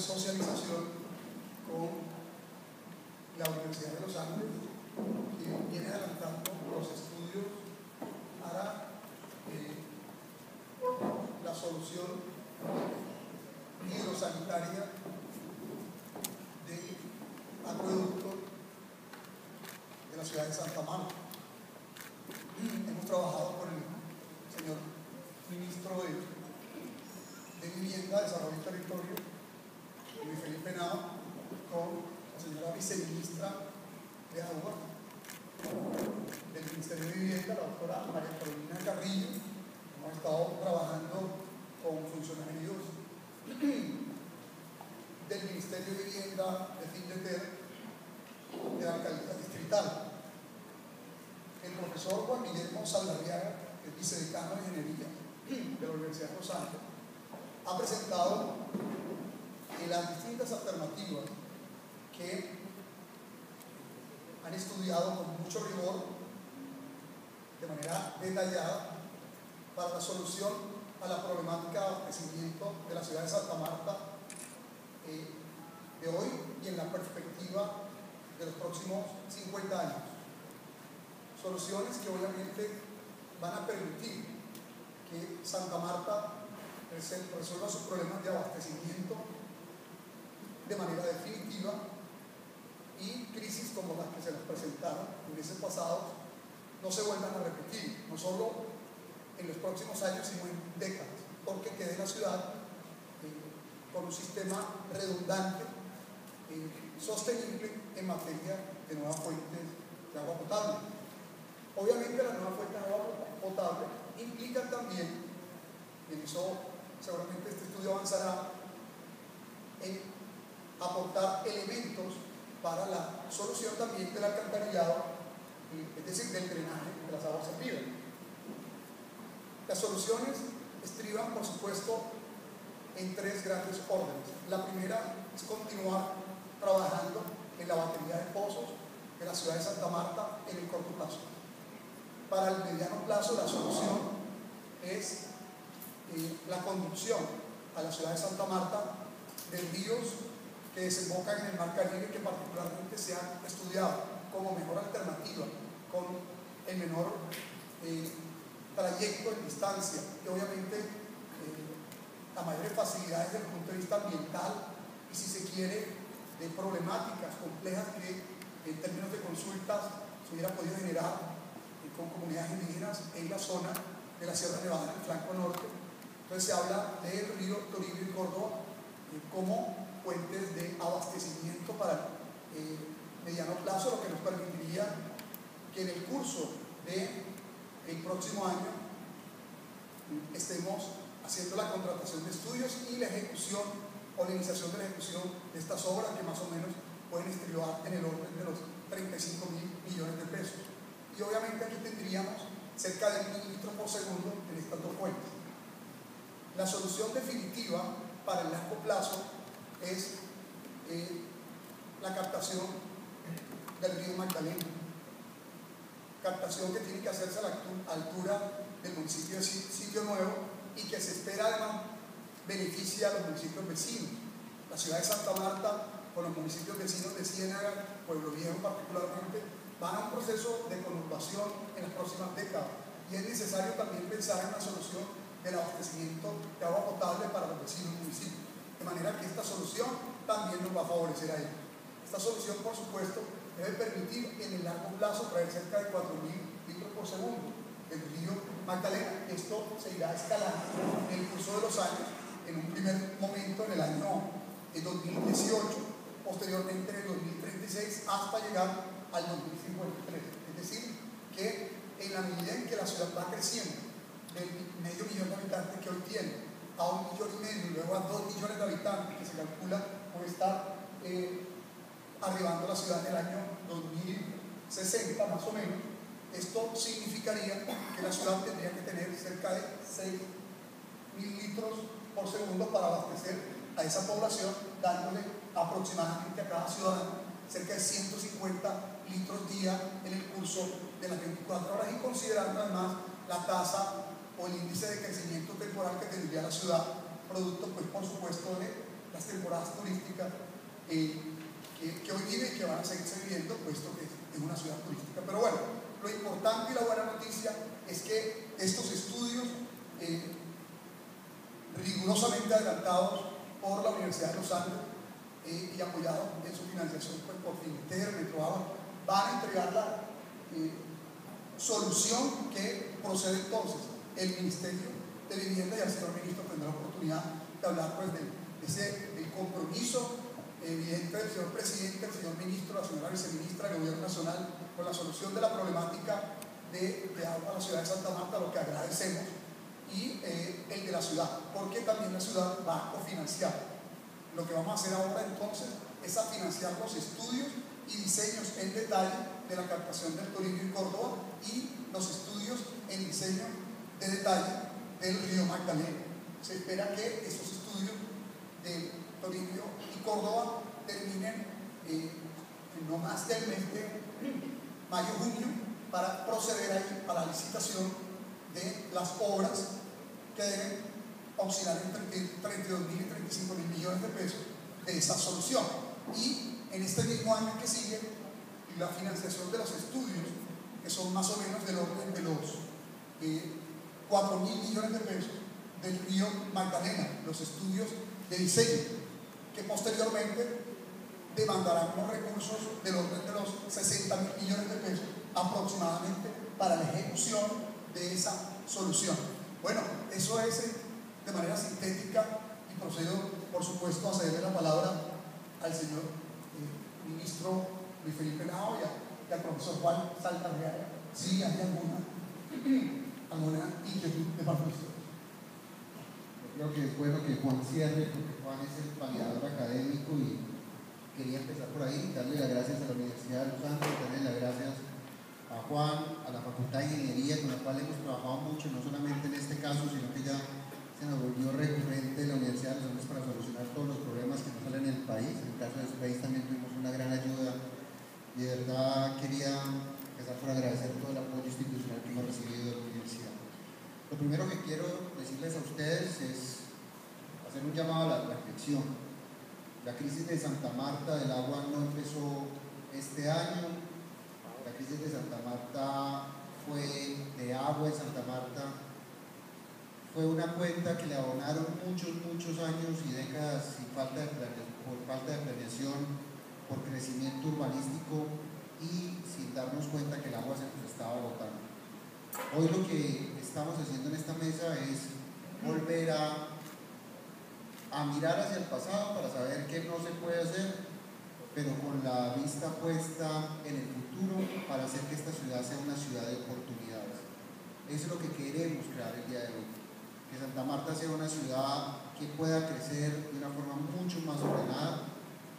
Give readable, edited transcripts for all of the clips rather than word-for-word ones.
de socialización con la Universidad de los Andes, que viene adelantando los estudios para la solución hidrosanitaria del acueducto de la ciudad de Santa Marta. Hemos trabajado con el señor ministro de Vivienda, Desarrollo y Territorio, Luis Felipe Henao, con la señora viceministra de Agua del Ministerio de Vivienda, la doctora María Carolina Carrillo. Hemos estado trabajando con funcionarios del Ministerio de Vivienda, de Findeter, de la alcaldía distrital. El profesor Juan Miguel Saldarriaga, que es vicedecano de Ingeniería de la Universidad de los Andes, ha presentado las distintas alternativas que han estudiado con mucho rigor, de manera detallada, para la solución a la problemática de abastecimiento de la ciudad de Santa Marta de hoy y en la perspectiva de los próximos 50 años. Soluciones que obviamente van a permitir que Santa Marta resuelva sus problemas de abastecimiento de manera definitiva, y crisis como las que se nos presentaron en meses pasados no se vuelvan a repetir, no solo en los próximos años sino en décadas, porque quede la ciudad con un sistema redundante, sostenible en materia de nuevas fuentes de agua potable. Obviamente las nuevas fuentes de agua potable implican también, y en eso seguramente este estudio avanzará, en aportar elementos para la solución también del alcantarillado, es decir, del drenaje de las aguas arriba. Las soluciones estriban, por supuesto, en tres grandes órdenes. La primera es continuar trabajando en la batería de pozos de la ciudad de Santa Marta en el corto plazo. Para el mediano plazo, la solución es la conducción a la ciudad de Santa Marta de ríos que desembocan en el mar Caribe, que particularmente se han estudiado como mejor alternativa, con el menor trayecto en distancia y obviamente las mayores facilidades desde el punto de vista ambiental y, si se quiere, de problemáticas complejas que en términos de consultas se hubiera podido generar con comunidades indígenas en la zona de la Sierra Nevada, en el flanco norte. Entonces se habla del río Toribio y Córdoba como fuentes de abastecimiento para mediano plazo, lo que nos permitiría que en el curso del próximo año estemos haciendo la contratación de estudios y la ejecución o la iniciación de la ejecución de estas obras, que más o menos pueden estribar en el orden de los 35.000 millones de pesos. Y obviamente aquí tendríamos cerca de 1.000 litros por segundo en estas dos fuentes. La solución definitiva para el largo plazo es la captación del río Magdalena, captación que tiene que hacerse a la altura del municipio de Sitio Nuevo y que se espera además beneficia a los municipios vecinos. La ciudad de Santa Marta, con los municipios vecinos de Ciénaga, Pueblo Viejo particularmente, van a un proceso de conurbación en las próximas décadas, y es necesario también pensar en una solución del abastecimiento de agua potable para los vecinos del municipio. De manera que esta solución también nos va a favorecer a ellos. Esta solución, por supuesto, debe permitir en el largo plazo traer cerca de 4.000 litros por segundo del río Magdalena. Esto se irá escalando en el curso de los años, en un primer momento en el año 2018, posteriormente en el 2036, hasta llegar al 2053. Es decir, que en la medida en que la ciudad va creciendo, del 500.000 de habitantes que hoy tiene, a 1,5 millones y luego a 2 millones de habitantes, que se calcula puede estar arribando a la ciudad en el año 2060 más o menos, esto significaría que la ciudad tendría que tener cerca de 6.000 litros por segundo para abastecer a esa población, dándole aproximadamente a cada ciudadano cerca de 150 litros día en el curso de las 24 horas, y considerando además la tasa o el índice de crecimiento temporal que tendría la ciudad, producto, pues, por supuesto, de las temporadas turísticas que hoy viven y que van a seguirse viviendo, puesto que es una ciudad turística. Pero bueno, lo importante y la buena noticia es que estos estudios rigurosamente adelantados por la Universidad de los Andes y apoyados en su financiación por Findeter, Metroagua, van a entregar la solución que procede entonces el Ministerio de Vivienda, y el señor ministro tendrá la oportunidad de hablar pues del compromiso evidente del señor presidente, el señor ministro, la señora viceministra del Gobierno Nacional con la solución de la problemática de agua a la ciudad de Santa Marta, lo que agradecemos, y el de la ciudad, porque también la ciudad va a cofinanciar. Lo que vamos a hacer ahora entonces es a financiar los estudios y diseños en detalle de la captación del Toribio y Córdoba, y los estudios en diseño de detalle del río Magdalena. Se espera que esos estudios del Toribio y Córdoba terminen no más del mes de mayo-junio, para proceder ahí a la licitación de las obras que deben oscilar entre 32.000 y 35.000 millones de pesos de esa solución. Y en este mismo año que sigue, la financiación de los estudios, que son más o menos del orden de los 4.000 millones de pesos del río Magdalena, los estudios de diseño, que posteriormente demandarán unos recursos del orden de los 60.000 millones de pesos aproximadamente para la ejecución de esa solución. Bueno, eso es de manera sintética, y procedo por supuesto a cederle la palabra al señor ministro Luis Felipe Henao y al profesor Juan Saldarriaga, si hay alguna inquietud de parte de ustedes. Creo que es bueno que Juan cierre, porque Juan es el paliador académico, y quería empezar por ahí, darle las gracias a la Universidad de los Andes, darle las gracias a Juan, a la Facultad de Ingeniería, con la cual hemos trabajado mucho, no solamente en este caso, sino que ya se nos volvió recurrente la Universidad de los Andes para solucionar todos los problemas que nos salen en el país. En el caso de su país también tuvimos una gran ayuda, y de verdad quería empezar por agradecer todo el apoyo institucional que hemos recibido de la universidad. Lo primero que quiero decirles a ustedes es hacer un llamado a la reflexión. La crisis de Santa Marta del agua no empezó este año. La crisis de Santa Marta de agua en Santa Marta fue una cuenta que le abonaron muchos años y décadas sin falta de planeación, por falta de planeación, por crecimiento urbanístico y sin darnos cuenta que el agua se nos estaba agotando. Hoy lo que estamos haciendo en esta mesa es volver a mirar hacia el pasado para saber qué no se puede hacer, pero con la vista puesta en el futuro para hacer que esta ciudad sea una ciudad de oportunidades. Eso es lo que queremos crear el día de hoy, que Santa Marta sea una ciudad que pueda crecer de una forma mucho más ordenada,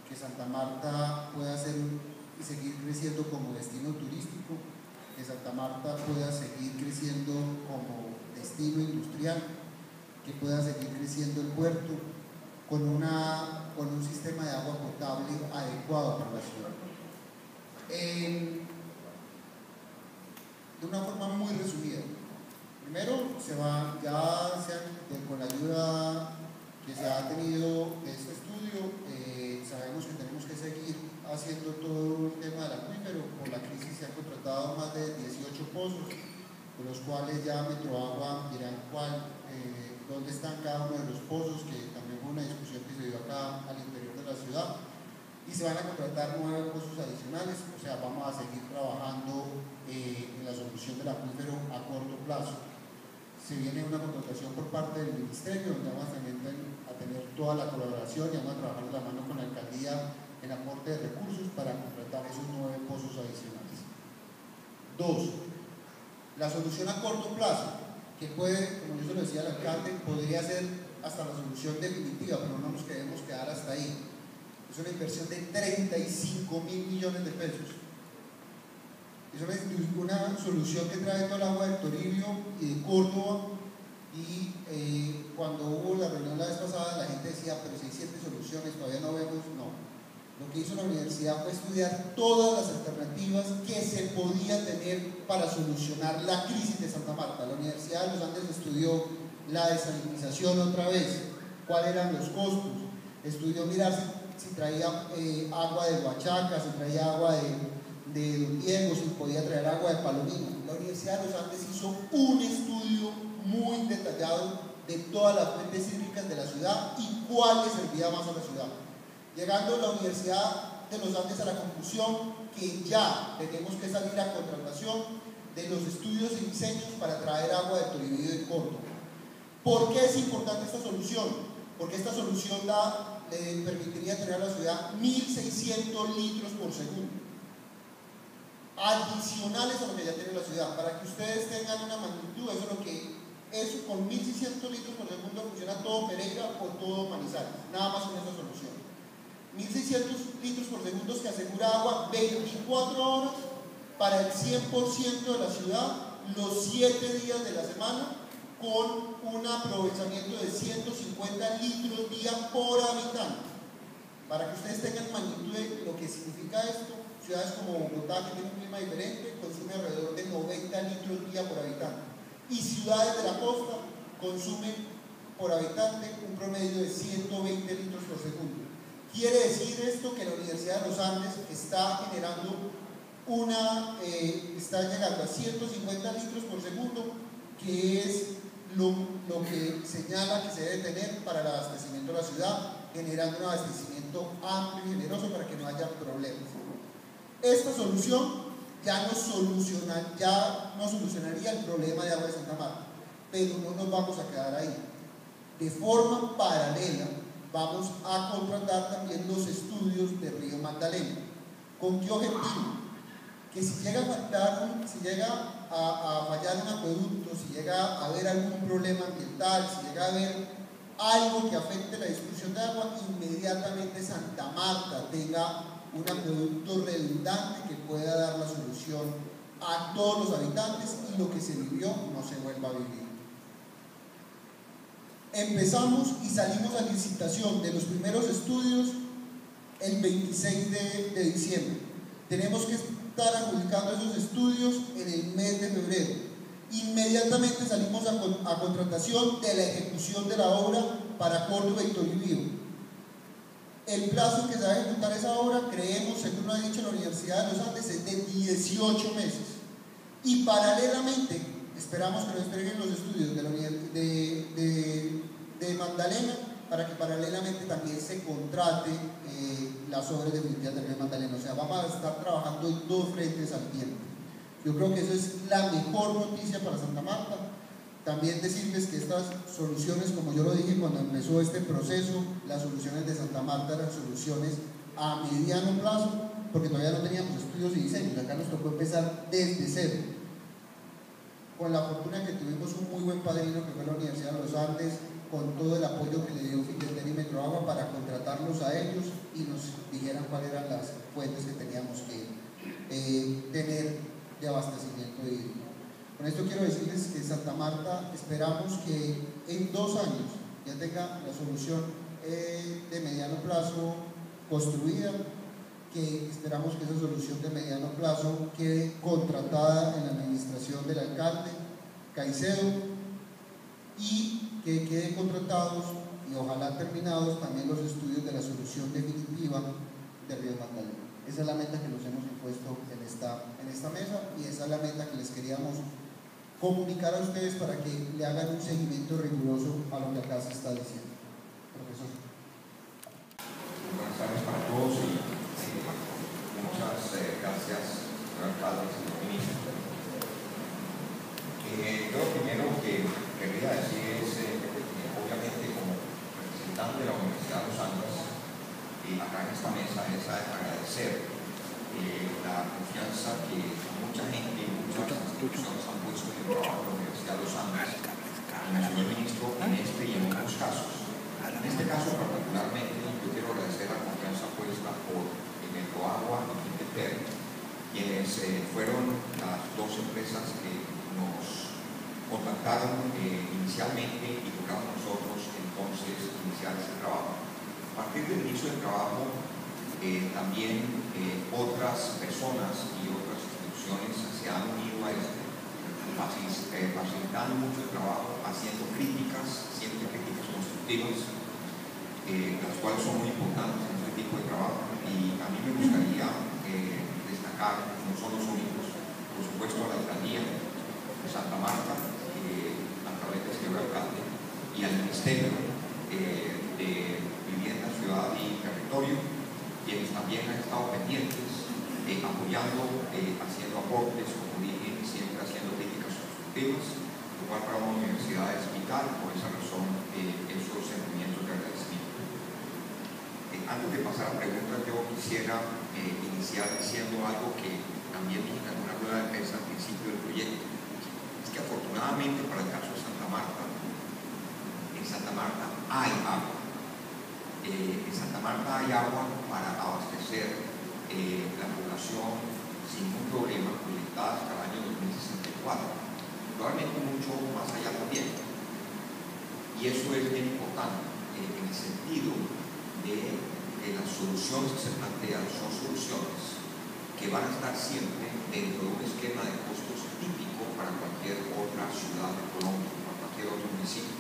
que Santa Marta pueda seguir creciendo como destino turístico, que Santa Marta pueda seguir creciendo como destino industrial, que pueda seguir creciendo el puerto con un sistema de agua potable adecuado para la ciudad. De una forma muy resumida, primero con la ayuda que se ha tenido de este estudio, sabemos que tenemos que seguir haciendo todo el tema del acuífero. Por la crisis se han contratado más de 18 pozos, de los cuales ya Metroagua dirá dónde están cada uno de los pozos, que también fue una discusión que se dio acá al interior de la ciudad, y se van a contratar 9 pozos adicionales. O sea, vamos a seguir trabajando en la solución del acuífero a corto plazo. Se viene una contratación por parte del ministerio, donde vamos a tener toda la colaboración y vamos a trabajar de la mano con la alcaldía en aporte de recursos para contratar esos 9 pozos adicionales. 2. La solución a corto plazo, que puede, como yo se lo decía al alcalde, podría ser hasta la solución definitiva, pero no nos queremos quedar hasta ahí. Es una inversión de 35.000 millones de pesos. Es una solución que trae todo el agua del Toribio y de Córdoba, y cuando hubo la reunión la vez pasada, la gente decía, pero si hay 7 soluciones, todavía no vemos. No, lo que hizo la universidad fue estudiar todas las alternativas que se podía tener para solucionar la crisis de Santa Marta. La Universidad de los Andes estudió la desalinización otra vez, cuáles eran los costos, estudió mirar si traía agua de Guachaca, si traía agua de Don Diego, si podía traer agua de Palomino. La Universidad de los Andes hizo un estudio muy detallado de todas las fuentes hídricas de la ciudad y cuál le servía más a la ciudad. Llegando a la Universidad de los Andes a la conclusión que ya tenemos que salir a contratación de los estudios y diseños para traer agua de Toribio y Córdoba. ¿Por qué es importante esta solución? Porque esta solución le permitiría traer a la ciudad 1.600 litros por segundo, adicionales a lo que ya tiene la ciudad. Para que ustedes tengan una magnitud, eso es lo que es, con 1.600 litros por segundo funciona todo Pereira o todo Manizales, nada más con esta solución. 1.600 litros por segundo que asegura agua 24 horas para el 100% de la ciudad, los 7 días de la semana, con un aprovechamiento de 150 litros día por habitante. Para que ustedes tengan magnitud de lo que significa esto, ciudades como Bogotá, que tiene un clima diferente, consume alrededor de 90 litros día por habitante. Y ciudades de la costa consumen por habitante un promedio de 120 litros por segundo. Quiere decir esto que la Universidad de los Andes está generando está llegando a 150 litros por segundo, que es lo que señala que se debe tener para el abastecimiento de la ciudad, generando un abastecimiento amplio y generoso para que no haya problemas. Esta solución ya no solucionaría el problema de agua de Santa Marta, pero no nos vamos a quedar ahí. De forma paralela vamos a contratar también los estudios de río Magdalena. ¿Con qué objetivo? Que si llega a faltar, si llega a fallar un acueducto, si llega a haber algún problema ambiental, si llega a haber algo que afecte la distribución de agua, inmediatamente Santa Marta tenga un acueducto redundante que pueda dar la solución a todos los habitantes y lo que se vivió no se vuelva a vivir. Empezamos y salimos a licitación de los primeros estudios el 26 de diciembre. Tenemos que estar adjudicando esos estudios en el mes de febrero. Inmediatamente salimos a contratación de la ejecución de la obra para Córdoba y Toribio. El plazo en que se va a ejecutar esa obra, creemos, según lo ha dicho la Universidad de los Andes, es de 18 meses. Y paralelamente, esperamos que nos entreguen los estudios de Magdalena, para que paralelamente también se contrate las obras definitivas del río Magdalena. O sea, vamos a estar trabajando en dos frentes al tiempo. Yo creo que eso es la mejor noticia para Santa Marta. También decirles que estas soluciones, como yo lo dije cuando empezó este proceso, las soluciones de Santa Marta eran soluciones a mediano plazo, porque todavía no teníamos estudios y diseños. Acá nos tocó empezar desde cero. Con la fortuna que tuvimos un muy buen padrino que fue la Universidad de los Andes, con todo el apoyo que le dio Findeter y Metroagua para contratarlos a ellos y nos dijeran cuáles eran las fuentes que teníamos que tener de abastecimiento hídrico. Con esto quiero decirles que Santa Marta esperamos que en 2 años ya tenga la solución de mediano plazo construida, que esperamos que esa solución de mediano plazo quede contratada en la administración del alcalde Caicedo y que queden contratados y ojalá terminados también los estudios de la solución definitiva del río Magdalena. Esa es la meta que nos hemos impuesto en esta mesa y esa es la meta que les queríamos comunicar a ustedes para que le hagan un seguimiento riguroso a lo que acá se está diciendo. Profesor. Buenas tardes para todos y muchas gracias, señor alcalde, señor ministro. Yo primero que quería decir es obviamente como representante de la Universidad de los Andes y acá en esta mesa es agradecer la confianza que mucha gente, muchas instituciones han puesto en el trabajo de la Universidad de los Andes, en el señor ministro, en este y en otros casos. En este caso particularmente yo quiero agradecer la confianza puesta por Metroagua y Findeter, quienes fueron las dos empresas que nos contactaron inicialmente y tocamos nosotros entonces iniciar ese trabajo. A partir del inicio del trabajo, también otras personas y otras instituciones se han unido a esto, facilitando mucho el trabajo, haciendo críticas, siempre críticas constructivas. las cuales son muy importantes en este tipo de trabajo, y a mí me gustaría destacar, no son los únicos, por supuesto, a la alcaldía de Santa Marta, a través de este alcalde, y al Ministerio de Vivienda, Ciudad y Territorio, quienes también han estado pendientes, apoyando, haciendo aportes, como dije, siempre haciendo críticas constructivas, lo cual para una universidad es vital, por esa razón esos sentimientos de agradecimiento. Antes de pasar a preguntas, yo quisiera iniciar diciendo algo que también dije en una rueda de prensa al principio del proyecto. Es que afortunadamente para el caso de Santa Marta, en Santa Marta hay agua. En Santa Marta hay agua para abastecer la población sin ningún problema, conectada hasta el año 2064. Probablemente mucho más allá también. Y eso es bien importante en el sentido de las soluciones que se plantean son soluciones que van a estar siempre dentro de un esquema de costos típico para cualquier otra ciudad de Colombia, para cualquier otro municipio.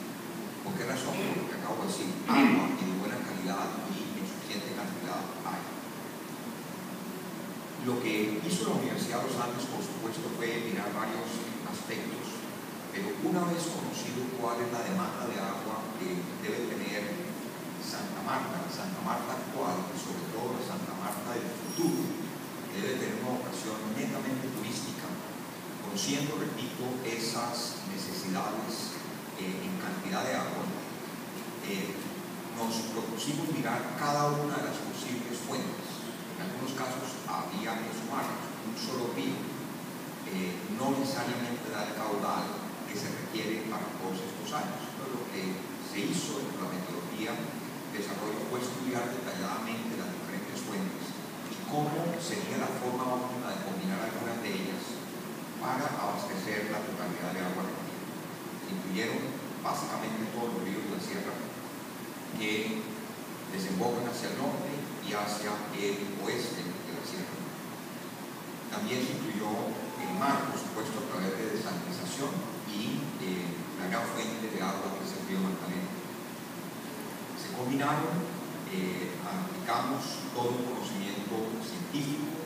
¿Por qué razón? Por lo que acabo de decir, agua y de buena calidad y en suficiente cantidad hay. Lo que hizo la Universidad de los Andes, por supuesto, fue mirar varios aspectos, pero una vez conocido cuál es la demanda de agua que debe tener Santa Marta actual, y sobre todo la Santa Marta del futuro, debe tener una vocación netamente turística, conociendo, repito, esas necesidades en cantidad de agua. Nos propusimos mirar cada una de las posibles fuentes. En algunos casos había varios, un solo río, no necesariamente da el caudal que se requiere para todos estos años. Pero lo que se hizo en la metodología desarrollo puede estudiar detalladamente las diferentes fuentes y cómo sería la forma óptima de combinar algunas de ellas para abastecer la totalidad de agua requerida. Incluyeron básicamente todos los ríos de la sierra que desembocan hacia el norte y hacia el oeste de la sierra. También se incluyó el mar, por supuesto, a través de desalinización y la gran fuente de agua que es el río Magdalena. Combinaron, aplicamos todo un conocimiento científico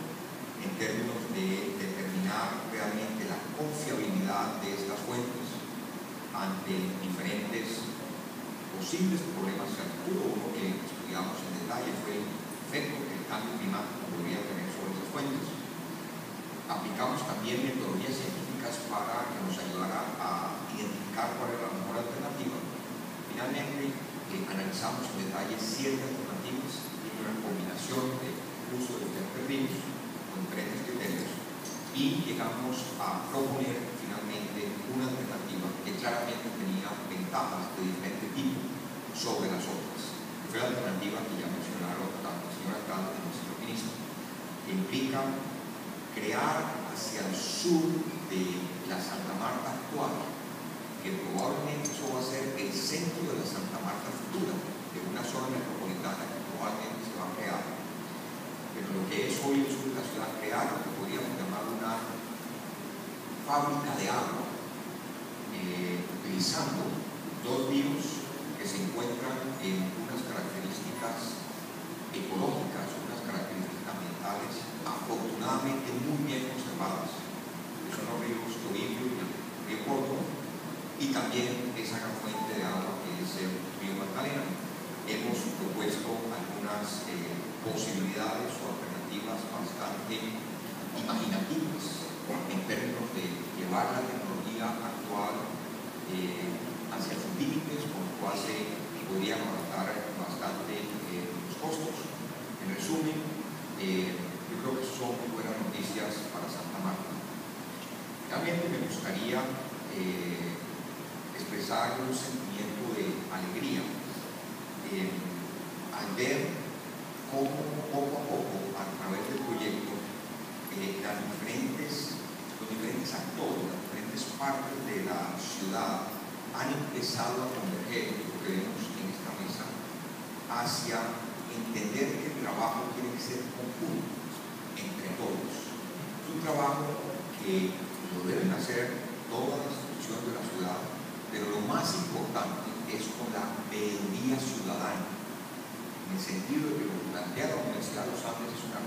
en términos de determinar realmente la confiabilidad de estas fuentes ante diferentes posibles problemas de futuro. Uno que estudiamos en detalle fue el efecto que el cambio climático podría tener sobre estas fuentes. Aplicamos también metodologías científicas para que nos ayudara a identificar cuál es la mejor alternativa. Finalmente, analizamos en detalle siete alternativas y una combinación de uso de diferentes ríos con diferentes criterios, y llegamos a proponer finalmente una alternativa que claramente tenía ventajas de diferente tipo sobre las otras. Fue la alternativa que ya mencionaron tanto el señor alcalde como el señor ministro, que implica crear hacia el sur de la Santa Marta actual, que probablemente eso va a ser el centro de la Santa Marta futura, de una zona metropolitana que probablemente se va a crear. Pero lo que es hoy el sur de la ciudad crear, lo que podríamos llamar una fábrica de agua, utilizando dos ríos que se encuentran en unas características ecológicas, unas características ambientales afortunadamente muy bien conservadas. Son los ríos Toribio y río Córdoba, y también esa gran fuente de agua que es el río Magdalena. Hemos propuesto algunas posibilidades o alternativas bastante imaginativas en términos de llevar la tecnología actual hacia sus límites, con lo cual se podrían adaptar bastante los costos. En resumen, yo creo que son muy buenas noticias para Santa Marta. Realmente me gustaría expresar un sentimiento de alegría al ver cómo poco a poco, a través del proyecto, los diferentes actores, las diferentes partes de la ciudad han empezado a converger, lo que vemos en esta mesa, hacia entender que el trabajo tiene que ser conjunto entre todos. Es un trabajo que lo deben hacer todas las instituciones de la ciudad, pero lo más importante es con la veeduría ciudadana, en el sentido de que lo que plantea la Universidad de los Andes es una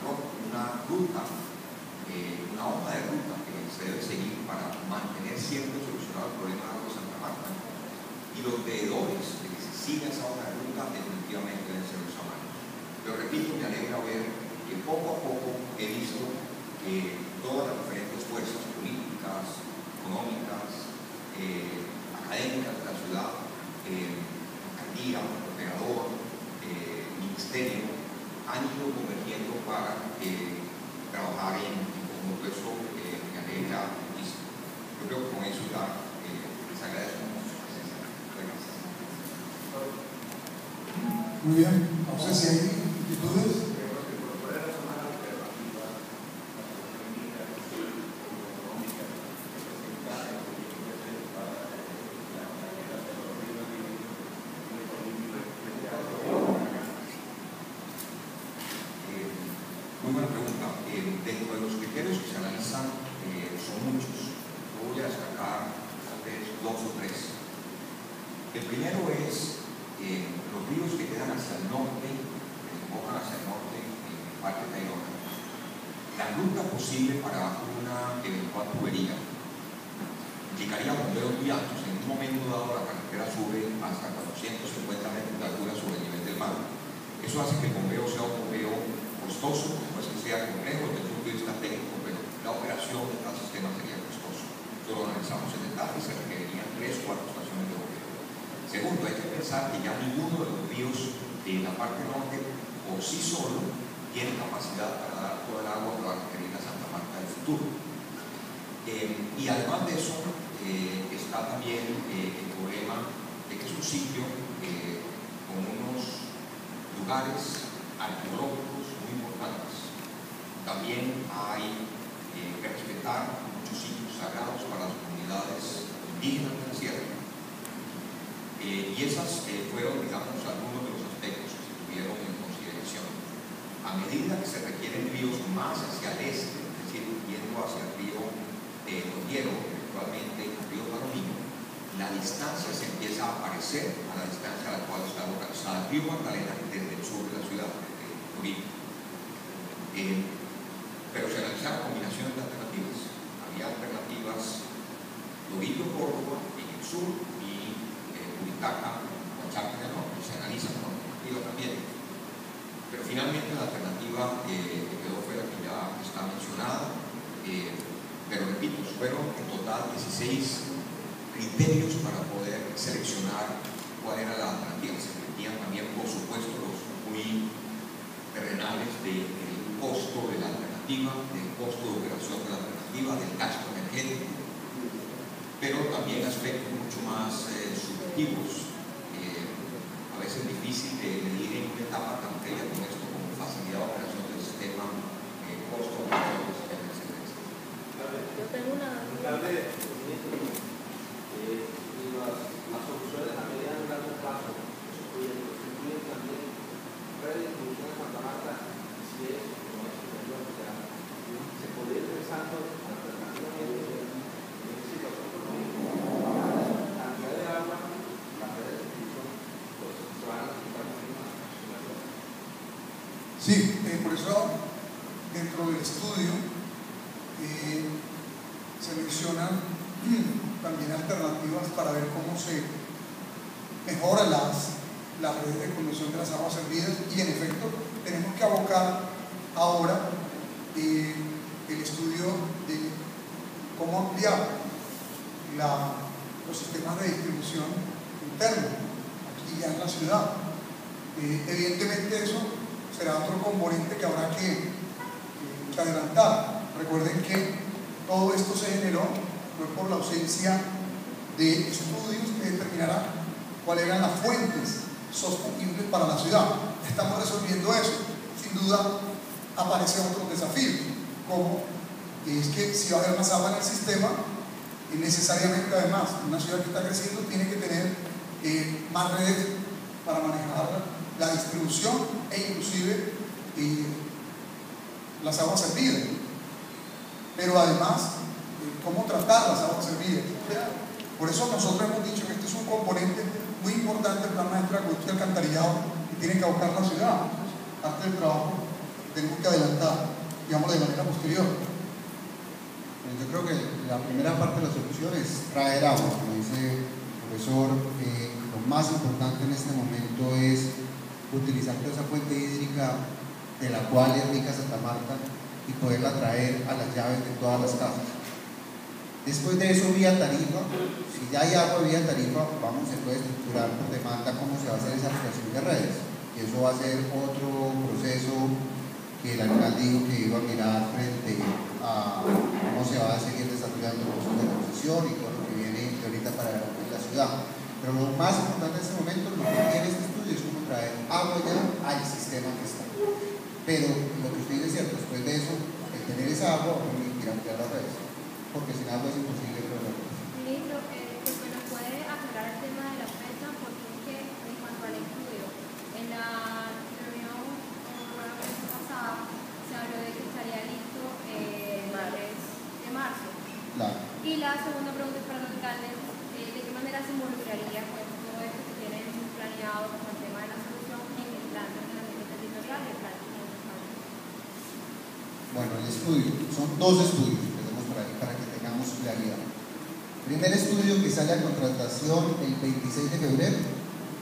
ruta, una hoja de ruta que se debe seguir para mantener siempre solucionado el problema de Santa Marta, y los veedores de que se siga esa hoja de ruta definitivamente deben ser los amarillos. Pero repito, me alegra ver que poco a poco he visto que todas las diferentes fuerzas políticas, económicas, académicas de la ciudad, alcaldía, operador, ministerio, han ido convergiendo para trabajar en conjunto. Eso me alegra muchísimo. Yo creo que con eso ya les agradezco mucho su presencia. Gracias. Muy bien. No sé si hay inquietudes. Sí, por eso dentro del estudio seleccionan también alternativas para ver cómo se mejora las redes de conducción de las aguas servidas, y en efecto tenemos que abocar ahora el estudio de cómo ampliar los sistemas de distribución interno aquí ya en la ciudad. Evidentemente eso será otro componente que habrá que adelantar. Recuerden que todo esto se generó no por la ausencia de estudios que determinarán cuáles eran las fuentes sostenibles para la ciudad. Estamos resolviendo eso. Sin duda aparecen otros desafíos, como es que si va a haber más agua en el sistema, necesariamente además una ciudad que está creciendo tiene que tener más redes para manejarla, la distribución e inclusive las aguas servidas, pero además cómo tratar las aguas servidas. Por eso nosotros hemos dicho que este es un componente muy importante del plan maestro de acueducto y alcantarillado, tienen que abocar la ciudad. Parte del trabajo tenemos que adelantar, digamos, de manera posterior. Pero yo creo que la primera parte de la solución es traer agua, como dice el profesor. Lo más importante en este momento es utilizar toda esa fuente hídrica de la cual es rica Santa Marta y poderla traer a las llaves de todas las casas. Después de eso, vía tarifa, si ya hay agua vía tarifa, vamos a estructurar por demanda cómo se va a hacer esa ampliación de redes. Y eso va a ser otro proceso que el alcalde dijo que iba a mirar frente a cómo se va a seguir desarrollando el proceso de concesión y todo lo que viene de ahorita para la ciudad. Pero lo más importante en este momento, lo que tiene este estudio, es cómo traer agua ya al sistema que está. Pero lo que usted dice, después de eso, el tener esa agua va a permitir ampliar las redes, porque sin agua es imposible resolverlo. Ministro, ¿se nos puede aclarar el tema de la oferta? Porque es que en cuanto al estudio, en la reunión pasada se habló de que estaría listo el mes de marzo. Claro. Y la segunda pregunta es para el alcalde, ¿de qué manera se involucraría con todo esto que tienen planeado con el tema de la solución en el plan de ordenamiento territorial y el plan de ordenamiento? Bueno, el estudio, son dos estudios que tenemos por ahí para que tengamos claridad. El primer estudio que sale a contratación el 26 de febrero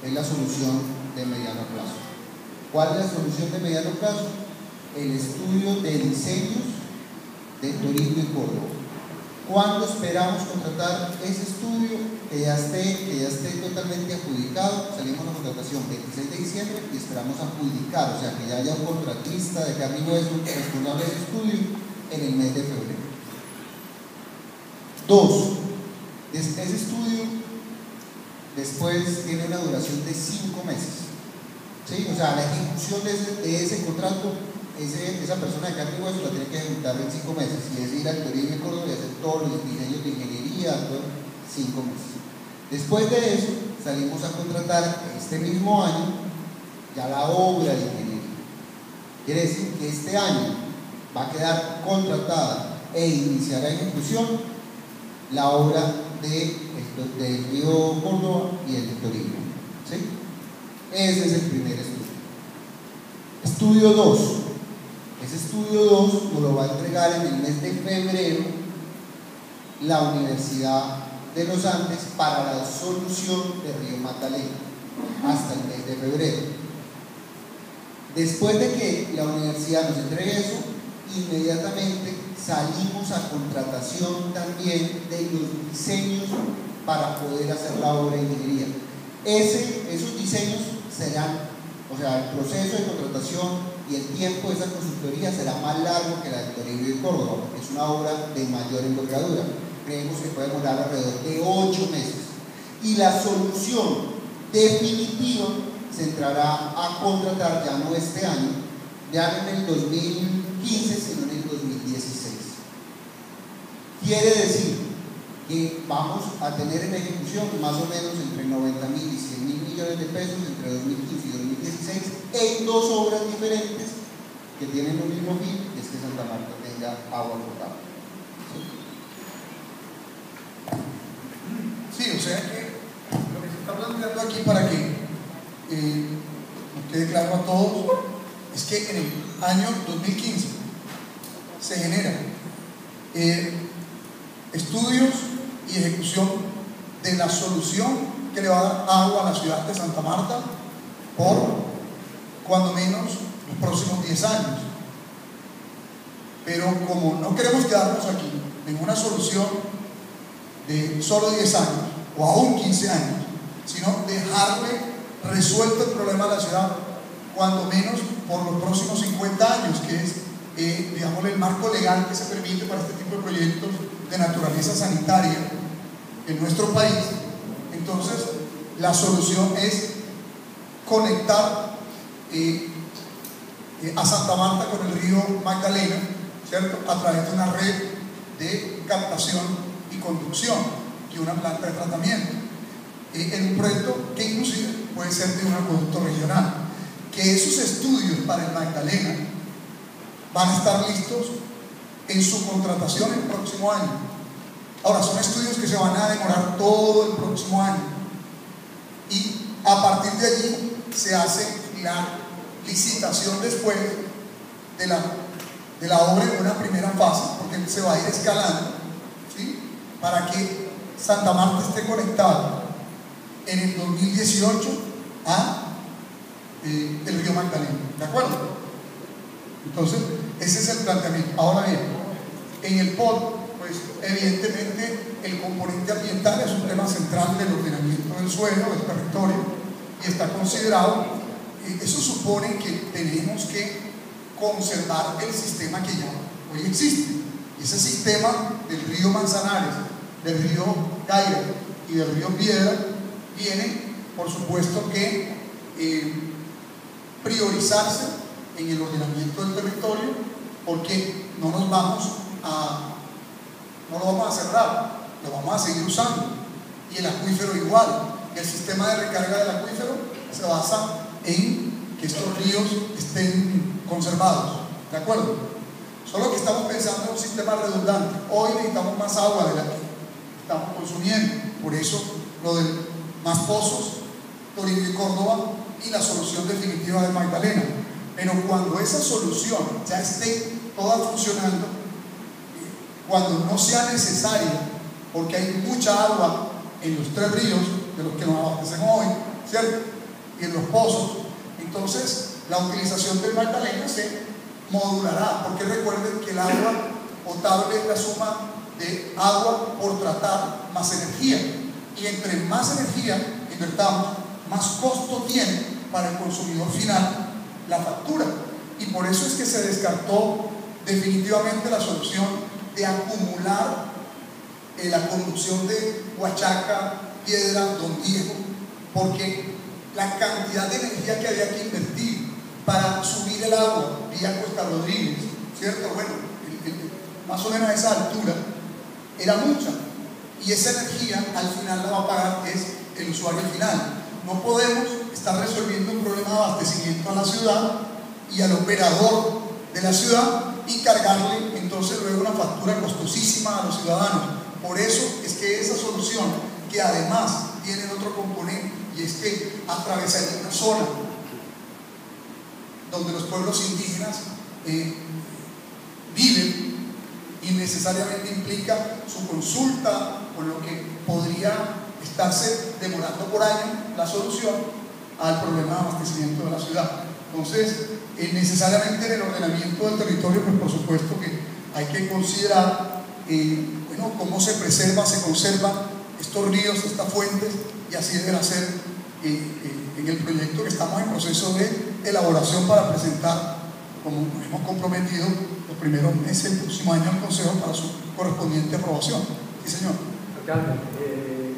es la solución de mediano plazo. ¿Cuál es la solución de mediano plazo? El estudio de diseños de Toribio y Córdoba. ¿Cuándo esperamos contratar ese estudio? Que ya esté totalmente adjudicado. Salimos a la contratación 26 de diciembre y esperamos adjudicar, o sea que ya haya un contratista de carne y hueso responsable de ese estudio en el mes de febrero. Dos, ese estudio después tiene una duración de 5 meses. ¿Sí? O sea, la ejecución de ese contrato, esa persona de carne y hueso la tiene que ejecutar en 5 meses, y es ir al Toribio y Córdoba y hacer todos los diseños de ingeniería, todo, 5 meses. Después de eso, salimos a contratar este mismo año ya la obra de ingeniería. Quiere decir que este año va a quedar contratada e iniciar la ejecución la obra del río Córdoba y el Toribio. ¿Sí? Ese es el primer estudio. Estudio 2. Ese estudio 2 nos lo va a entregar en el mes de febrero la Universidad de los Andes para la solución del río Magdalena, hasta el mes de febrero. Después de que la universidad nos entregue eso, inmediatamente salimos a contratación también de los diseños para poder hacer la obra de ingeniería. Esos diseños serán, o sea, el proceso de contratación y el tiempo de esa consultoría será más largo que la de Toribio y Córdoba, porque es una obra de mayor envergadura. Creemos que puede demorar alrededor de 8 meses. Y la solución definitiva se entrará a contratar ya no este año, ya no en el 2015, sino en el 2016. Quiere decir que vamos a tener en ejecución más o menos entre 90.000 y 100.000 millones de pesos entre 2015 y 2016 en 2 obras diferentes que tienen un mismo fin, que es que Santa Marta tenga agua potable. Sí, o sea que lo que se está planteando aquí, para que nos quede claro a todos, es que en el año 2015 se generan estudios y ejecución de la solución que le va a dar agua a la ciudad de Santa Marta por cuando menos los próximos 10 años. Pero como no queremos quedarnos aquí en una solución de solo 10 años o aún 15 años, sino dejarle resuelto el problema a la ciudad cuando menos por los próximos 50 años, que es digamos, el marco legal que se permite para este tipo de proyectos de naturaleza sanitaria en nuestro país. Entonces, la solución es conectar a Santa Marta con el río Magdalena, ¿cierto?, a través de una red de captación y conducción y una planta de tratamiento, en un proyecto que inclusive puede ser de un acueducto regional. Que esos estudios para el Magdalena van a estar listos en su contratación el próximo año. Ahora, son estudios que se van a demorar todo el próximo año, y a partir de allí se hace la licitación después de la obra en una primera fase, porque se va a ir escalando, ¿sí?, para que Santa Marta esté conectada en el 2018 a el río Magdalena, ¿de acuerdo? Entonces, ese es el planteamiento. Ahora bien, en el POD, pues evidentemente el componente ambiental es un tema central del ordenamiento del suelo, del territorio, y está considerado. Eso supone que tenemos que conservar el sistema que ya hoy existe, ese sistema del río Manzanares, del río Cairo y del río Piedra. Viene, por supuesto, que priorizarse en el ordenamiento del territorio, porque no lo vamos a cerrar, lo vamos a seguir usando, y el acuífero igual. El sistema de recarga del acuífero se basa en que estos ríos estén conservados, ¿de acuerdo? Solo que estamos pensando en un sistema redundante. Hoy necesitamos más agua de la que estamos consumiendo, por eso lo del más pozos, Toribio y Córdoba, y la solución definitiva de Magdalena. Pero cuando esa solución ya esté toda funcionando, cuando no sea necesario, porque hay mucha agua en los tres ríos de los que nos abastecen hoy, ¿cierto?, y en los pozos, entonces la utilización de Magdalena se modulará, porque recuerden que el agua potable es la suma de agua por tratar más energía, y entre más energía invertamos, más costo tiene para el consumidor final la factura, y por eso es que se descartó definitivamente la solución de acumular la conducción de Guachaca, Piedra, Don Diego, porque la cantidad de energía que había que invertir para subir el agua vía Cuesta Rodríguez, ¿cierto? Bueno, más o menos a esa altura era mucha, y esa energía al final la va a pagar es el usuario final. No podemos estar resolviendo un problema de abastecimiento a la ciudad y al operador de la ciudad y cargarle entonces luego una factura costosísima a los ciudadanos. Por eso es que esa solución, que además tiene otro componente, y es que atravesaría una zona donde los pueblos indígenas viven, y necesariamente implica su consulta, con lo que podría estarse demorando por años la solución al problema de abastecimiento de la ciudad. Entonces, necesariamente en el ordenamiento del territorio, pues por supuesto que hay que considerar bueno, cómo se preserva, se conservan estos ríos, estas fuentes, y así deben hacer en el proyecto que estamos en proceso de elaboración para presentar, como nos hemos comprometido, los primeros meses, el próximo año al Consejo para su correspondiente aprobación. Sí, señor. Alcalde,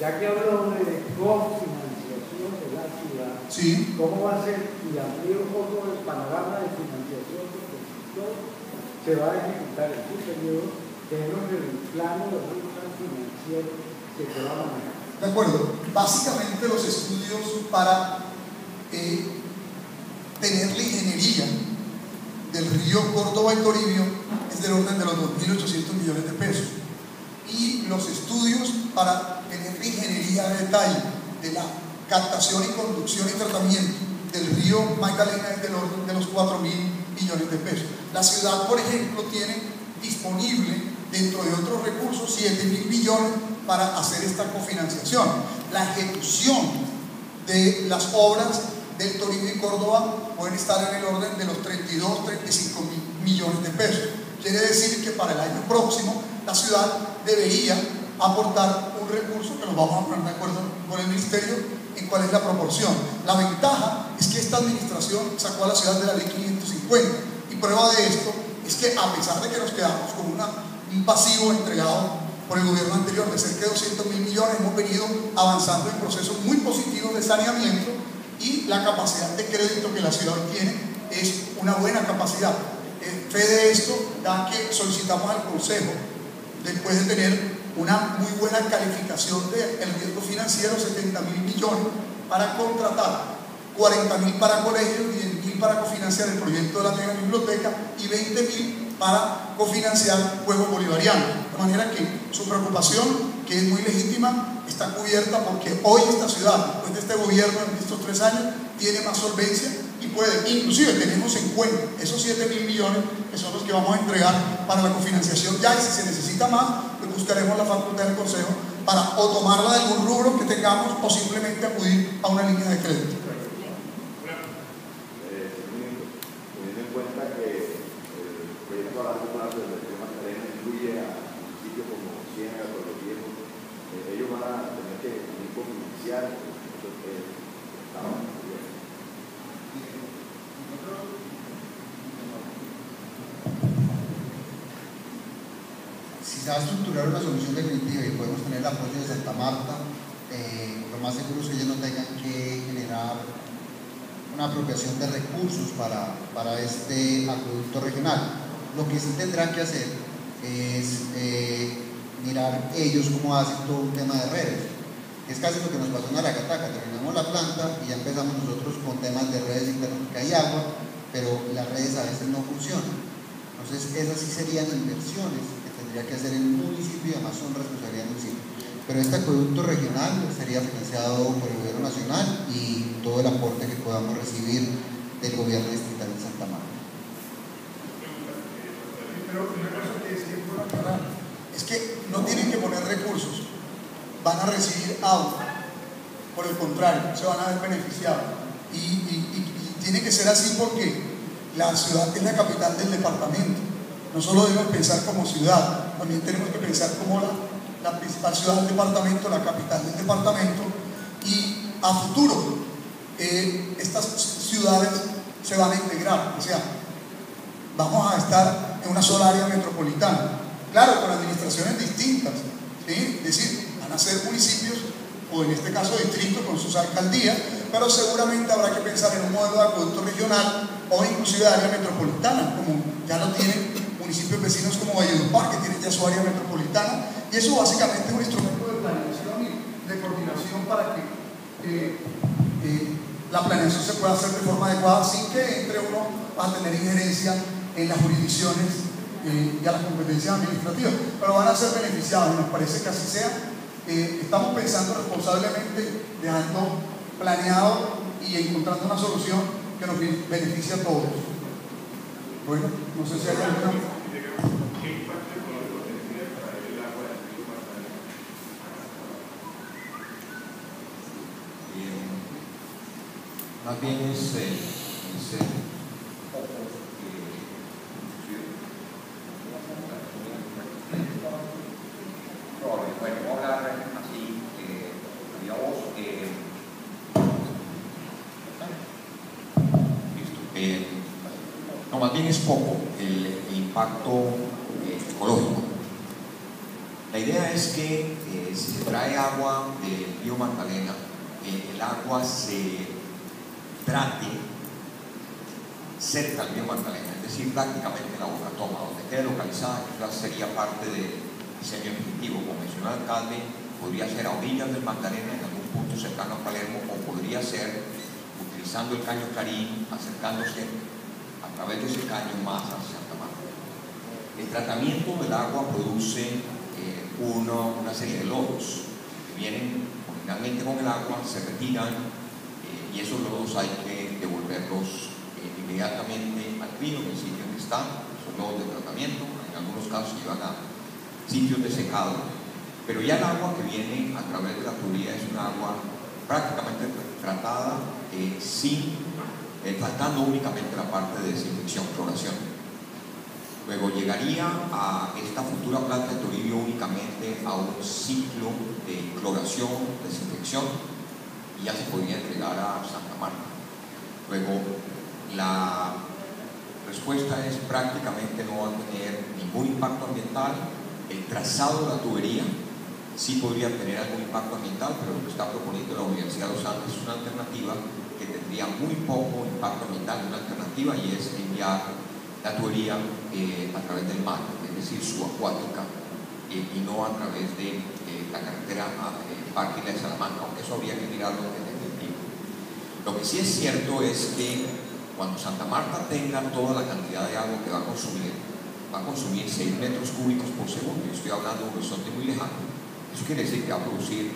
ya que hablamos de cofinanciación de la ciudad, sí, ¿cómo va a ser? Y abrir un poco el panorama de financiación del sector, se va a ejecutar en su periodo, tenemos el plano de ruta financiera que se va a manejar. De acuerdo, básicamente los estudios para tener la ingeniería del río Córdoba y Toribio es del orden de los 2.800 millones de pesos, y los estudios para tener la ingeniería de detalle de la captación y conducción y tratamiento del río Magdalena es del orden de los 4.000 millones de pesos. La ciudad, por ejemplo, tiene disponible dentro de otros recursos 7.000 millones para hacer esta cofinanciación. La ejecución de las obras del Toribio y Córdoba pueden estar en el orden de los 32, 35 millones de pesos. Quiere decir que para el año próximo la ciudad debería aportar un recurso que nos vamos a poner de acuerdo con el Ministerio en cuál es la proporción. La ventaja es que esta administración sacó a la ciudad de la ley 550, y prueba de esto es que, a pesar de que nos quedamos con un pasivo entregado por el gobierno anterior de cerca de 200.000 millones, hemos venido avanzando en procesos muy positivos de saneamiento, y la capacidad de crédito que la ciudad tiene es una buena capacidad. Fe de esto da que solicitamos al Consejo, después de tener una muy buena calificación del riesgo financiero, 70.000 millones para contratar, 40.000 para colegios, 10.000 para cofinanciar el proyecto de la mega biblioteca y 20.000 para cofinanciar juegos bolivarianos. De manera que su preocupación, que es muy legítima, está cubierta porque hoy esta ciudad, después de este gobierno en estos 3 años, tiene más solvencia y puede, inclusive tenemos en cuenta esos 7.000 millones que son los que vamos a entregar para la cofinanciación ya, y si se necesita más, pues buscaremos la facultad del Consejo para o tomarla de algún rubro que tengamos o simplemente acudir a una línea de crédito. Si se va a estructurar una solución definitiva y podemos tener el apoyo de Santa Marta, lo más seguro es que ellos no tengan que generar una apropiación de recursos para este acueducto regional. Lo que sí tendrán que hacer es mirar ellos cómo hacen todo un tema de redes. Es casi lo que nos pasó en Aracataca, terminamos la planta y ya empezamos nosotros con temas de redes internas, que hay agua, pero las redes a veces no funcionan. Entonces esas sí serían inversiones que tendría que hacer el municipio y además son responsabilidad del municipio. Pero este acueducto regional sería financiado por el gobierno nacional y todo el aporte que podamos recibir del gobierno distrital de Santa Marta. Pero una cosa que decía por acá es que no tienen que poner recursos, van a recibir agua, por el contrario, se van a ver beneficiados. Y tiene que ser así porque la ciudad es la capital del departamento. No solo debemos pensar como ciudad, también tenemos que pensar como la principal ciudad del departamento, la capital del departamento, y a futuro estas ciudades se van a integrar, o sea, vamos a estar en una sola área metropolitana, claro, con administraciones distintas, ¿sí? Es decir, van a ser municipios o en este caso distritos con sus alcaldías, pero seguramente habrá que pensar en un modelo de acueducto regional o inclusive de área metropolitana, como ya lo tienen municipios vecinos como Valledupar, que tienen ya su área metropolitana, y eso básicamente es un instrumento de planeación y de coordinación para que la planeación se pueda hacer de forma adecuada sin que entre uno va a tener injerencia en las jurisdicciones y a las competencias administrativas, pero van a ser beneficiados, nos parece que así sea. Estamos pensando responsablemente, dejando planeado y encontrando una solución que nos beneficie a todos. Bueno, no sé si hay alguna... Más bien es poco el impacto ecológico. La idea es que si se trae agua del río Magdalena, el agua se trate cerca del río Magdalena, es decir, prácticamente la boca toma, donde quede localizada, que ya sería parte del diseño objetivo. Como mencionó el alcalde, podría ser a orillas del Magdalena, en algún punto cercano a Palermo, o podría ser utilizando el caño Carín, acercándose a través de ese caño más hacia Santa Marta. El tratamiento del agua produce una serie de lodos que vienen originalmente con el agua, se retiran y esos lodos hay que devolverlos inmediatamente al río, en el sitio donde están. Son lodos de tratamiento, en algunos casos llevan a sitios de secado, pero ya el agua que viene a través de la tubería es una agua prácticamente tratada, faltando únicamente la parte de desinfección, floración. Luego llegaría a esta futura planta de Toribio únicamente a un ciclo de floración, desinfección, y ya se podría entregar a Santa Marta. Luego la respuesta es prácticamente no va a tener ningún impacto ambiental. El trazado de la tubería sí podría tener algún impacto ambiental, pero lo que está proponiendo la Universidad de los Andes es una alternativa que tendría muy poco impacto ambiental. Una alternativa y es enviar la tubería a través del mar, es decir, subacuática, y no a través de la carretera Parque de Salamanca, aunque eso habría que mirarlo desde el tiempo. Lo que sí es cierto es que cuando Santa Marta tenga toda la cantidad de agua que va a consumir 6 metros cúbicos por segundo, y estoy hablando de un horizonte muy lejano, Eso quiere decir que va a producir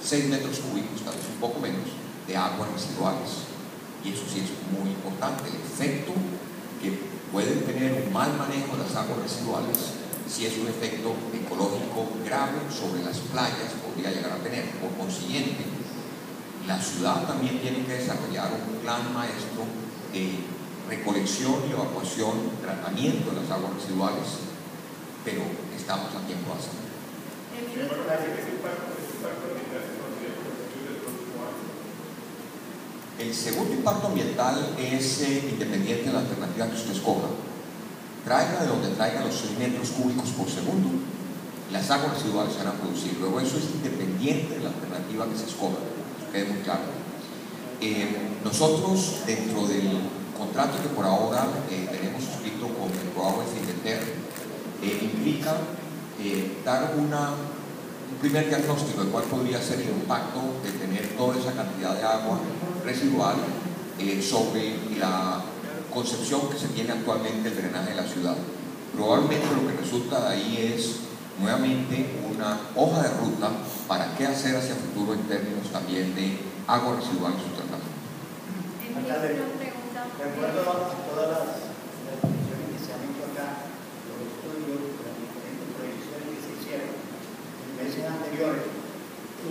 6 metros cúbicos, tal vez un poco menos, de aguas residuales. Y eso sí es muy importante, el efecto que pueden tener un mal manejo de las aguas residuales, si es un efecto ecológico grave sobre las playas, podría llegar a tener. Por consiguiente, la ciudad también tiene que desarrollar un plan maestro de recolección y evacuación, tratamiento de las aguas residuales, pero estamos a tiempo de hacerlo. El segundo impacto ambiental es independiente de la alternativa que usted escoja. Traiga de donde traiga los 6 metros cúbicos por segundo, las aguas residuales se van a producir. Luego eso es independiente de la alternativa que se escoja, que quede muy claro. Nosotros, dentro del contrato que por ahora tenemos suscrito con el Metroagua y Findeter, implica dar un primer diagnóstico de cuál podría ser el impacto de tener toda esa cantidad de agua residual sobre la concepción que se tiene actualmente del drenaje de la ciudad. Probablemente lo que resulta de ahí es nuevamente una hoja de ruta para qué hacer hacia el futuro en términos también de aguas residuales y su tratamiento. De acuerdo a todas las definiciones que se han hecho acá, los estudios, las diferentes proyecciones que se hicieron en meses anteriores,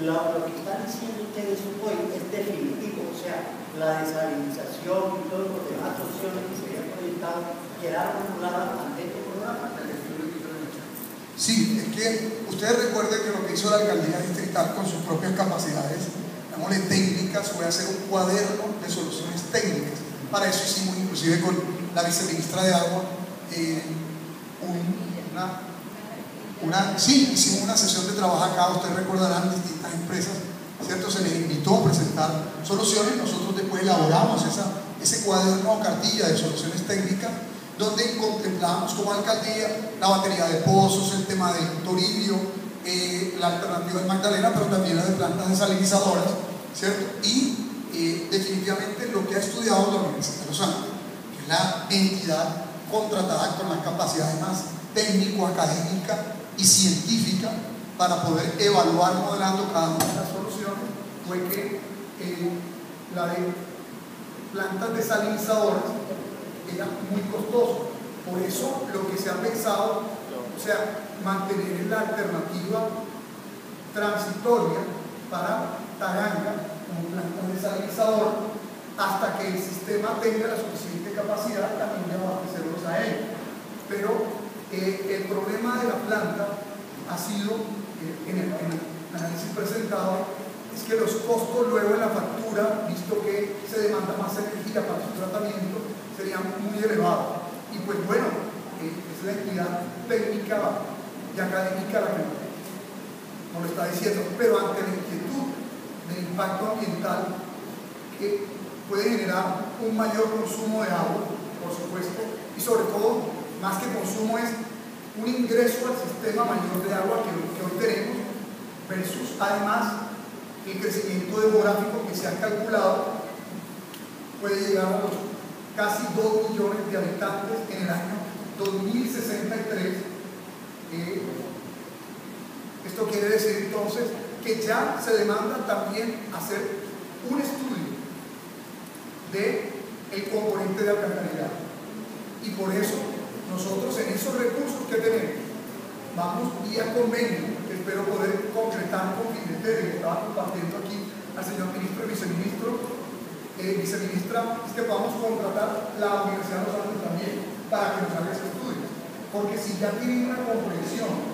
lo que están diciendo ustedes hoy es definitivo, o sea, la desalinización y todas las demás opciones que se habían proyectado quedaron anuladas ante este programa. Sí, es que ustedes recuerden que lo que hizo la alcaldía distrital con sus propias capacidades, llamémosle técnicas, fue hacer un cuaderno de soluciones técnicas. Para eso hicimos inclusive con la viceministra de Agua hicimos una sesión de trabajo acá, ustedes recordarán distintas empresas, ¿cierto? Se les invitó a presentar soluciones, nosotros después elaboramos ese cuaderno o cartilla de soluciones técnicas, donde contemplamos como alcaldía la batería de pozos, el tema del Toribio, la alternativa del Magdalena, pero también la de plantas desalinizadoras, ¿cierto? Y definitivamente lo que ha estudiado la Universidad de los Andes, que es la entidad contratada con las capacidades más técnico, académica y científica para poder evaluar modelando cada una de las soluciones, fue que la de plantas desalinizadoras era muy costoso. Por eso lo que se ha pensado, o sea, mantener la alternativa transitoria para Taranga como planta desalinizadora hasta que el sistema tenga la suficiente capacidad también de abastecerlos a él. Pero el problema de la planta ha sido, en el análisis presentado, es que los costos luego en la factura, visto que se demanda más energía para su tratamiento, serían muy elevados. Y pues bueno, es la entidad técnica y académica la que no lo está diciendo, pero ante la inquietud del impacto ambiental que puede generar un mayor consumo de agua, por supuesto, y sobre todo, más que consumo es un ingreso al sistema mayor de agua que hoy tenemos, versus además el crecimiento demográfico que se ha calculado puede llegar a los casi 2 millones de habitantes en el año 2063. Esto quiere decir entonces que ya se demanda también hacer un estudio del componente de alcantarillado, y por eso nosotros en esos recursos que tenemos vamos vía convenio, espero poder concretar con Findeter, que estaba compartiendo aquí al señor ministro y viceministra, es que vamos a contratar la Universidad de los Andes también para que nos haga esos estudios, porque si ya tienen una comprensión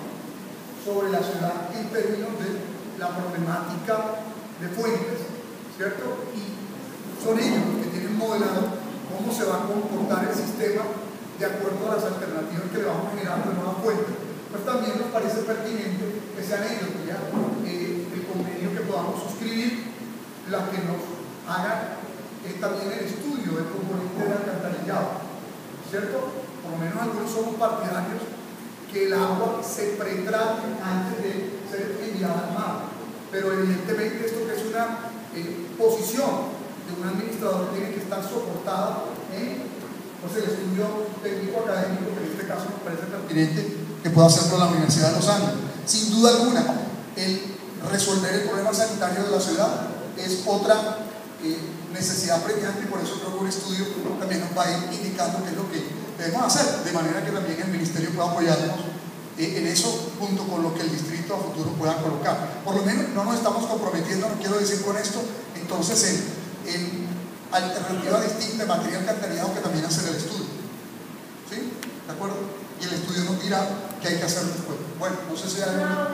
sobre la ciudad en términos de la problemática de fuentes, ¿cierto? Y son ellos los que tienen modelado cómo se va a comportar el sistema de acuerdo a las alternativas que le vamos generando de nuevas fuentes. Pues también nos parece pertinente que sean ellos el convenio que podamos suscribir, las que nos hagan también el estudio del componente del alcantarillado, ¿cierto? Por lo menos algunos somos partidarios que el agua se pretrate antes de ser enviada al mar, pero evidentemente esto que es una posición de un administrador tiene que estar soportada en entonces el estudio técnico académico, que en este caso me parece pertinente que pueda hacer con la Universidad de los Andes. Sin duda alguna, el resolver el problema sanitario de la ciudad es otra necesidad apremiante, y por eso creo que un estudio también nos va a ir indicando qué es lo que debemos hacer, de manera que también el Ministerio pueda apoyarnos en eso, junto con lo que el distrito a futuro pueda colocar. Por lo menos no nos estamos comprometiendo, no quiero decir con esto, entonces en alternativa distinta de material alcantarillado, que también hacer el estudio. ¿Sí? ¿De acuerdo? Y el estudio nos dirá qué hay que hacer después. Bueno, no sé si hay alguna...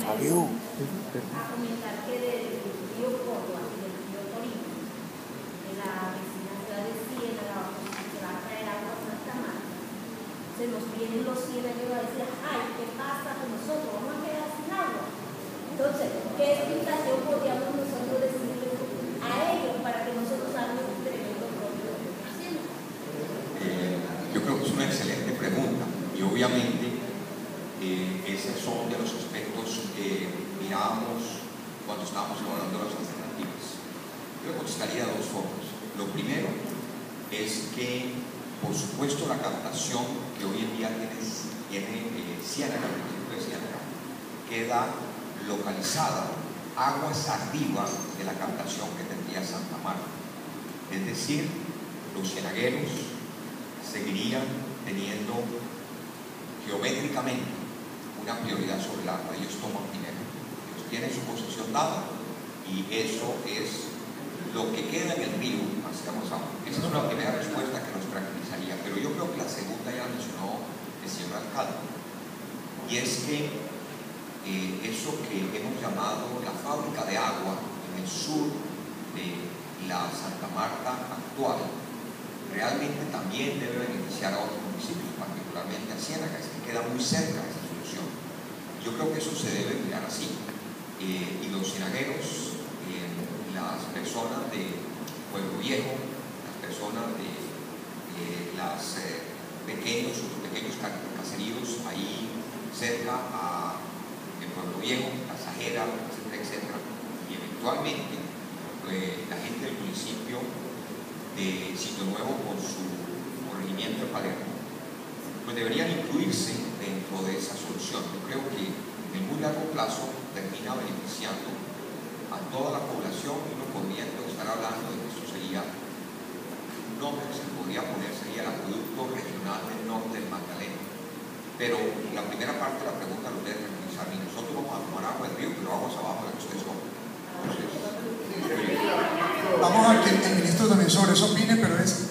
Fabio. A comentar que del río Córdoba y del río Toribio, de la vecina ciudad de Ciénaga, que va a traer agua a Santa Marta, se nos vienen los ciénagos a decir: ay, ¿qué pasa con nosotros? Vamos a quedar sin agua. Entonces, ¿qué explicación podríamos nosotros decirle a ellos para que nosotros hagamos un tremendo propio? Yo creo que es una excelente pregunta, y obviamente esos son de los aspectos que miramos cuando estábamos hablando de las alternativas. Yo contestaría de dos formas. Lo primero es que, por supuesto, la captación que hoy en día tiene Ciénaga, queda localizada aguas arriba de la captación que tendría Santa Marta. Es decir, los cienagueros seguirían teniendo geométricamente una prioridad sobre el agua. Ellos toman dinero, ellos tienen su posesión dada, y eso es lo que queda en el río hacia más abajo. Esa es una primera respuesta que nos tranquilizaría, pero yo creo que la segunda ya la mencionó el señor alcalde, y es que eso que hemos llamado la fábrica de agua en el sur de la Santa Marta actual realmente también debe beneficiar a otros municipios, particularmente a Ciénaga, que queda muy cerca de esa solución. Yo creo que eso se debe mirar así. Y los cienagueros, las personas de Pueblo Viejo, las personas de los pequeños caseríos ahí cerca a Pueblo Viejo, la Sajera, etcétera, etcétera, y eventualmente la gente del municipio de Sitio Nuevo con su corregimiento de Palermo, pues deberían incluirse dentro de esa solución. Yo creo que en el muy largo plazo termina beneficiando a toda la población, y uno podría estar hablando de que eso sería un nombre que se podría poner, sería el acueducto regional del norte del Magdalena. Pero la primera parte de la pregunta lo debe realizar, y nosotros vamos a tomar agua del río, pero vamos abajo de los tres hombres. Vamos a que el ministro también sobre eso opine, pero es...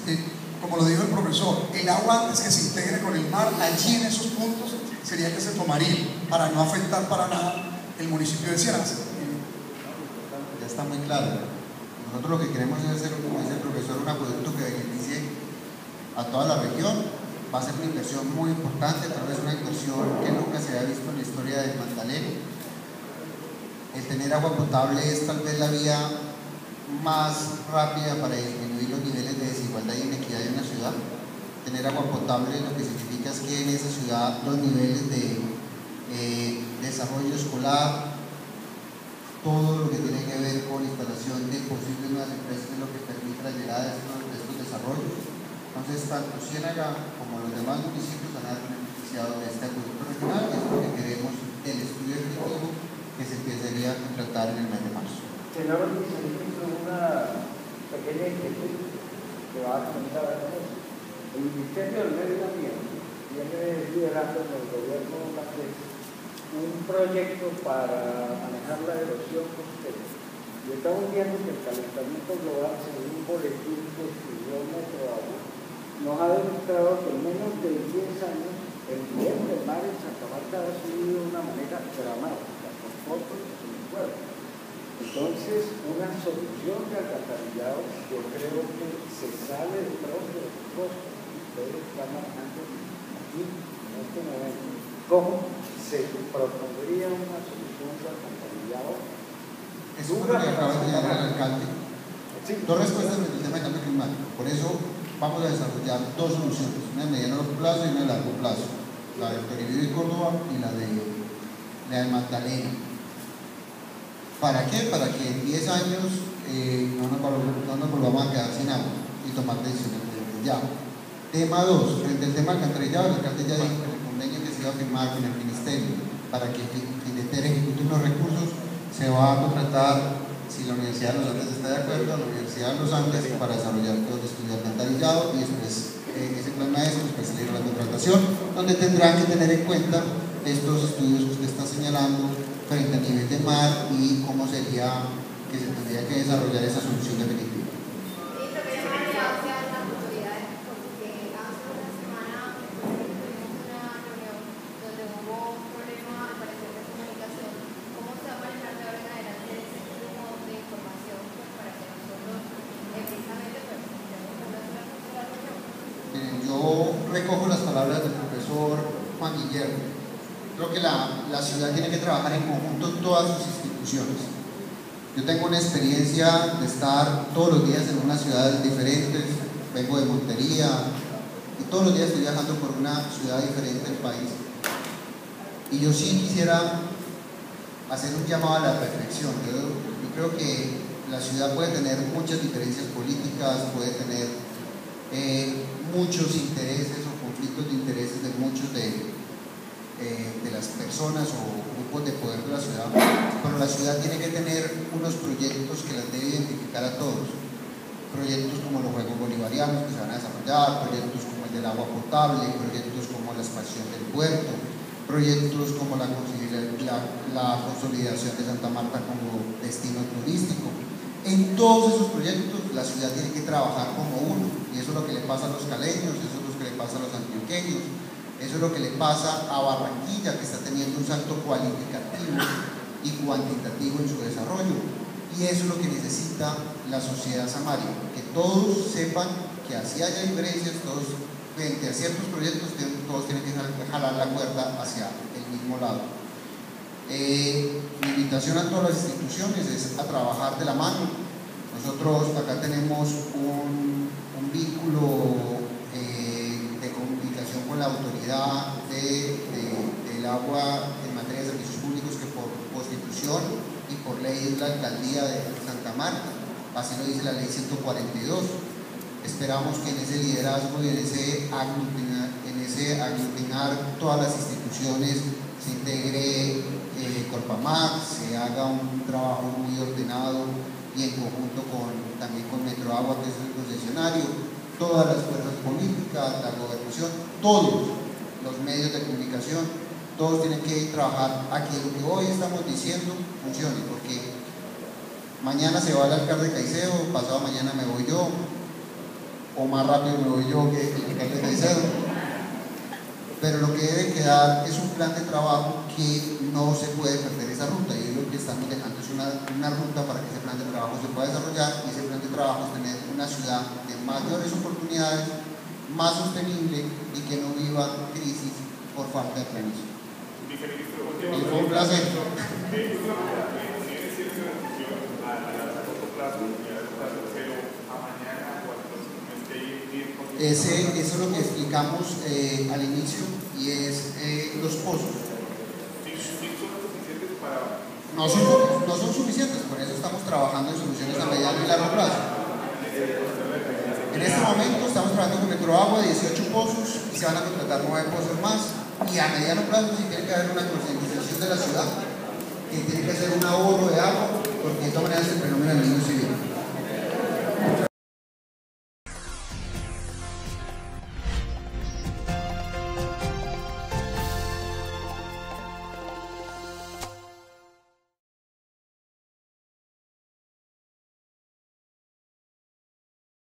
como lo dijo el profesor, el agua antes que se integre con el mar, allí en esos puntos sería que se tomaría, para no afectar para nada el municipio de Ciénaga. Ya está muy claro. Nosotros lo que queremos es hacer, como dice el profesor, un acueducto que beneficie a toda la región. Va a ser una inversión muy importante, tal vez una inversión que nunca se había visto en la historia del Magdalena. El tener agua potable es tal vez la vía más rápida para disminuir los niveles de desigualdad y inequidad en una ciudad. Tener agua potable lo que significa es que en esa ciudad los niveles de desarrollo escolar, todo lo que tiene que ver con instalación de posibles nuevas empresas es lo que permite la llegada de estos desarrollos. Entonces, tanto Ciénaga como los demás municipios han beneficiado de este acuerdo regional, que es lo que queremos del estudio definitivo que se empezaría a contratar en el mes de marzo. Una pequeña inquietud que va a comentar a nosotros. El Ministerio del Medio Ambiente viene liderando en el gobierno francés un proyecto para manejar la erosión costera, y estamos viendo que el calentamiento global, según un boletín que escribió Metroagua, nos ha demostrado que en menos de 10 años el nivel del mar en Santa Marta ha subido de una manera dramática, con fotos y sin cuerpo. Entonces, una solución de alcantarillado, yo creo que se sale del trabajo de los costos que ustedes están manejando aquí, en este momento. ¿Cómo se propondría una solución de alcantarillado? Eso es lo que acaba de llegar al alcalde. Sí. Dos respuestas sobre el tema del cambio climático. Por eso vamos a desarrollar dos soluciones, una de mediano plazo y una de largo plazo. La del Toribio de Córdoba y la de Magdalena. ¿Para qué? Para que en 10 años no nos volvamos a quedar sin agua y tomar decisiones ya. Tema 2. Frente al tema alcantarillado, el alcalde ya dijo que el convenio que se iba a firmar con el Ministerio para que Findeter ejecute unos recursos se va a contratar, si la Universidad de los Andes está de acuerdo, a la Universidad de los Andes para desarrollar todo el estudio alcantarillado y después ese plan maestro para salir a la contratación, donde tendrán que tener en cuenta estos estudios que usted está señalando frente al nivel de mar y cómo sería que se tendría que desarrollar esa solución definitiva. Yo tengo una experiencia de estar todos los días en unas ciudades diferentes, vengo de Montería y todos los días estoy viajando por una ciudad diferente del país, y yo sí quisiera hacer un llamado a la reflexión. Yo creo que la ciudad puede tener muchas diferencias políticas, puede tener muchos intereses o conflictos de intereses de muchos de las personas o grupos de poder de la ciudad, pero la ciudad tiene que tener unos proyectos que las debe identificar a todos, proyectos como los Juegos Bolivarianos que se van a desarrollar, proyectos como el del agua potable, proyectos como la expansión del puerto, proyectos como la consolidación de Santa Marta como destino turístico. En todos esos proyectos la ciudad tiene que trabajar como uno, y eso es lo que le pasa a los caleños, eso es lo que le pasa a los antioqueños, eso es lo que le pasa a Barranquilla, que está teniendo un salto cualitativo y cuantitativo en su desarrollo, y eso es lo que necesita la sociedad samaria, que todos sepan que así haya diferencias, todos frente a ciertos proyectos todos tienen que jalar la cuerda hacia el mismo lado. Mi invitación a todas las instituciones es a trabajar de la mano. Nosotros acá tenemos un vínculo con la autoridad del agua en materia de servicios públicos, que por constitución y por ley es la alcaldía de Santa Marta, así lo dice la ley 142. Esperamos que en ese liderazgo y en ese aglutinar todas las instituciones se integre Corpamac, se haga un trabajo muy ordenado y en conjunto también con Metroagua, que es el concesionario, todas las fuerzas políticas, la gobernación, todos los medios de comunicación, todos tienen que trabajar a que lo que hoy estamos diciendo funcione, porque mañana se va el alcalde Caicedo, pasado mañana me voy yo, o más rápido me voy yo que el alcalde Caicedo, pero lo que debe quedar es un plan de trabajo que no se puede perder esa ruta, y lo que estamos dejando es una ruta para que ese plan de trabajo se pueda desarrollar, y ese plan de trabajo es tener una ciudad de mayores oportunidades, más sostenible y que no viva crisis por falta de planes. Fue un placer. Eso es lo que explicamos al inicio, y es los pozos. No son suficientes, por eso estamos trabajando en soluciones a mediano y largo plazo. En este momento estamos trabajando con Metroagua, 18 pozos, y se van a contratar 9 pozos más, y a mediano plazo sí tiene que haber una concientización de la ciudad, que tiene que ser un ahorro de agua, porque de todas maneras el fenómeno del niño civil.